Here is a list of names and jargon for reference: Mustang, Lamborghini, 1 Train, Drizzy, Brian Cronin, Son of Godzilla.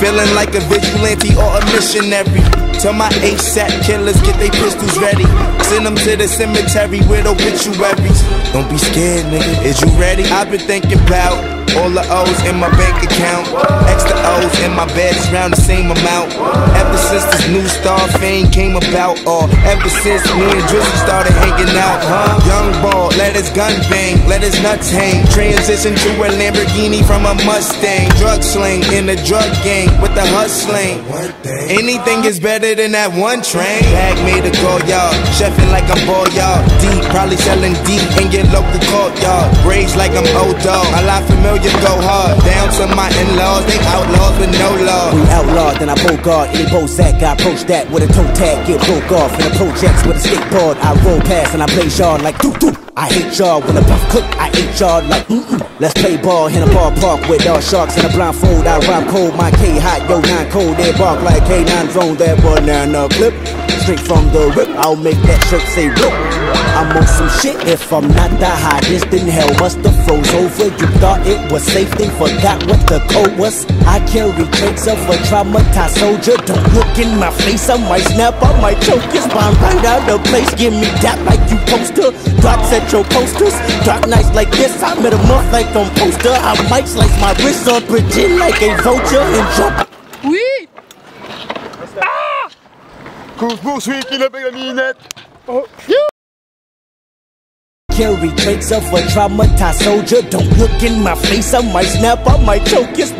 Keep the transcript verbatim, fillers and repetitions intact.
feeling like a vigilante or a missionary. Tell my ASAP killers, get they pistols ready. Send them to the cemetery with obituaries. Don't be scared, nigga, is you ready? I've been thinking about all the O's in my bank account. Extra O's in my bed's round the same amount. Ever since this new star fame came about, or ever since me and Drizzy started hanging out, huh? Young ball, let his gun bang, let his nuts hang. Transition to a Lamborghini from a Mustang. Drug sling in the drug gang with the hustling. Anything is better than that one train. Bag made a call, y'all. Chefing like I'm ball, y'all. Deep, probably selling deep in your local court, y'all. Raised like I'm old dog. A lot familiar, go hard. Down to my in-laws, they outlaws with no law. We outlawed, then I broke guard. Any Bozak, I approach that with a toe tag. Get broke off in the projects with a skateboard. I roll past and I play y'all like doo doo. I hate y'all when a puff cook. I hate y'all like mm-mm. Let's play ball in a bar park with all sharks in a blindfold. I rhyme cold, my K hot, yo nine cold. They bark like K nine drone. That boy banana clip, straight from the rip. I'll make that shirt say rip. I'm on some shit. If I'm not the hottest, then hell must have froze over. You thought it was safe, then forgot what the code was. I carry traits of a traumatized soldier. Don't look in my face, I might snap, I might choke. It's bomb right out of place. Give me that like you poster. Drops at your posters. Drop nights like this. I met a month like on poster. I might slice my wrist on, pretend like a vulture and jump. Oui. Poursuit qui n'a pas la minette. Oh, carry traits of a traumatized soldier. Don't look in my face, I might snap, I might choke.